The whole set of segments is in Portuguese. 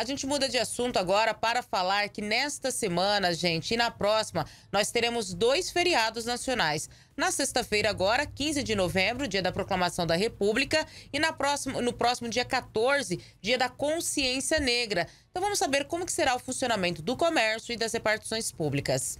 A gente muda de assunto agora para falar que nesta semana, gente, e na próxima, nós teremos 2 feriados nacionais. Na sexta-feira agora, 15 de novembro, dia da Proclamação da República, e no próximo dia 14, dia da Consciência Negra. Então vamos saber como que será o funcionamento do comércio e das repartições públicas.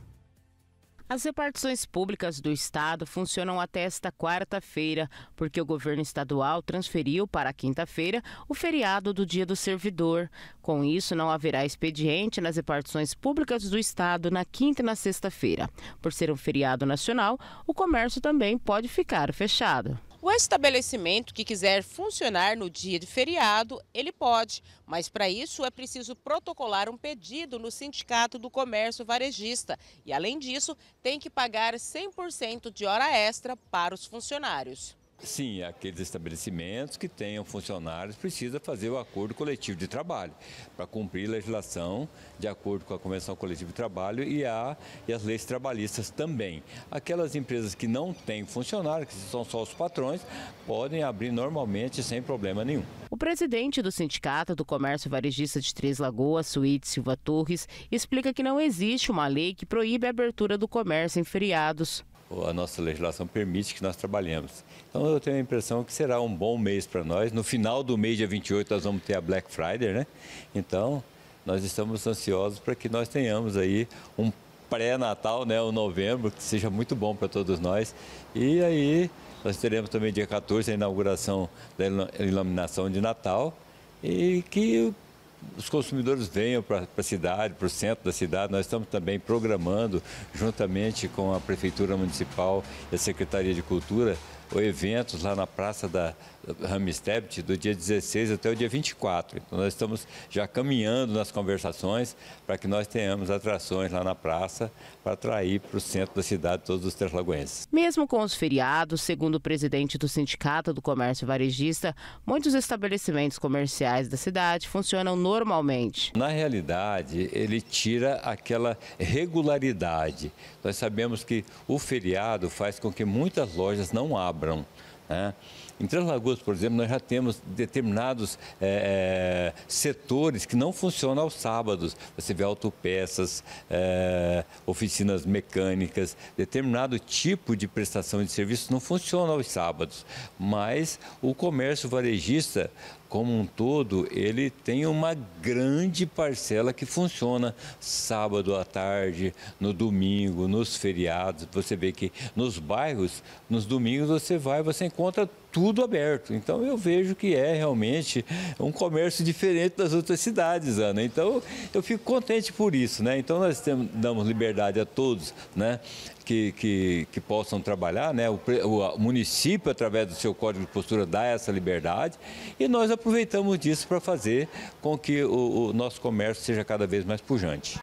As repartições públicas do Estado funcionam até esta quarta-feira, porque o governo estadual transferiu para quinta-feira o feriado do Dia do Servidor. Com isso, não haverá expediente nas repartições públicas do Estado na quinta e na sexta-feira. Por ser um feriado nacional, o comércio também pode ficar fechado. O estabelecimento que quiser funcionar no dia de feriado, ele pode, mas para isso é preciso protocolar um pedido no Sindicato do Comércio Varejista e, além disso, tem que pagar 100% de hora extra para os funcionários. Sim, aqueles estabelecimentos que tenham funcionários precisam fazer o acordo coletivo de trabalho para cumprir a legislação de acordo com a Convenção Coletiva de Trabalho e as leis trabalhistas também. Aquelas empresas que não têm funcionário, que são só os patrões, podem abrir normalmente sem problema nenhum. O presidente do Sindicato do Comércio Varejista de Três Lagoas, Suíte Silva Torres, explica que não existe uma lei que proíbe a abertura do comércio em feriados. A nossa legislação permite que nós trabalhemos. Então eu tenho a impressão que será um bom mês para nós. No final do mês, dia 28, nós vamos ter a Black Friday, né? Então nós estamos ansiosos para que nós tenhamos aí um pré-natal, né? O novembro, que seja muito bom para todos nós. E aí nós teremos também dia 14 a inauguração da iluminação de Natal e que os consumidores venham para a cidade, para o centro da cidade. Nós estamos também programando, juntamente com a Prefeitura Municipal e a Secretaria de Cultura, eventos lá na Praça da Ramstebt do dia 16 até o dia 24. Então, nós estamos já caminhando nas conversações para que nós tenhamos atrações lá na praça para atrair para o centro da cidade todos os treslagoenses. Mesmo com os feriados, segundo o presidente do Sindicato do Comércio Varejista, muitos estabelecimentos comerciais da cidade funcionam normalmente. Na realidade, ele tira aquela regularidade. Nós sabemos que o feriado faz com que muitas lojas não abram. Em Três Lagoas, por exemplo, nós já temos determinados setores que não funcionam aos sábados. Você vê autopeças, oficinas mecânicas, determinado tipo de prestação de serviço não funciona aos sábados. Mas o comércio varejista, como um todo, ele tem uma grande parcela que funciona sábado à tarde, no domingo, nos feriados. Você vê que nos bairros, nos domingos, você encontra tudo aberto. Então, eu vejo que é realmente um comércio diferente das outras cidades, Ana. Então, eu fico contente por isso, né? Então, nós damos liberdade a todos, né? Que possam trabalhar, né? O município, através do seu código de postura, dá essa liberdade e nós aproveitamos disso para fazer com que o nosso comércio seja cada vez mais pujante.